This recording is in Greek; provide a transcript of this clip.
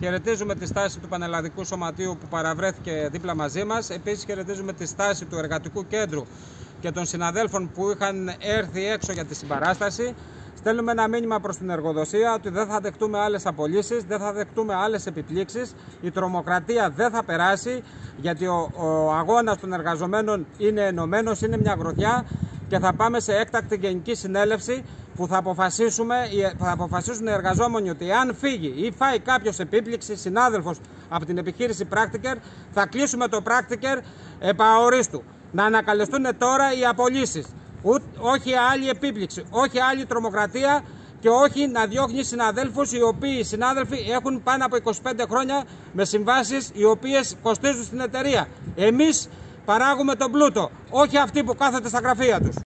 Χαιρετίζουμε τη στάση του Πανελλαδικού Σωματείου που παραβρέθηκε δίπλα μαζί μας. Επίσης χαιρετίζουμε τη στάση του Εργατικού Κέντρου και των συναδέλφων που είχαν έρθει έξω για τη συμπαράσταση. Στέλνουμε ένα μήνυμα προς την εργοδοσία ότι δεν θα δεχτούμε άλλες απολύσεις, δεν θα δεχτούμε άλλες επιπλήξεις. Η τρομοκρατία δεν θα περάσει, γιατί ο αγώνας των εργαζομένων είναι ενωμένος, είναι μια γροθιά, και θα πάμε σε έκτακτη γενική συνέλευση που θα αποφασίσουν οι εργαζόμενοι ότι αν φύγει ή φάει κάποιος επίπληξη συνάδελφος από την επιχείρηση Praktiker, θα κλείσουμε το Praktiker επαορίστου. Να ανακαλεστούν τώρα οι απολύσεις. Όχι άλλη επίπληξη, όχι άλλη τρομοκρατία και όχι να διώχνει συναδέλφους οι οποίοι συνάδελφοι έχουν πάνω από 25 χρόνια με συμβάσεις οι οποίες κοστίζουν στην εταιρεία. Εμείς παράγουμε τον πλούτο, όχι αυτοί που κάθονται στα γραφεία τους.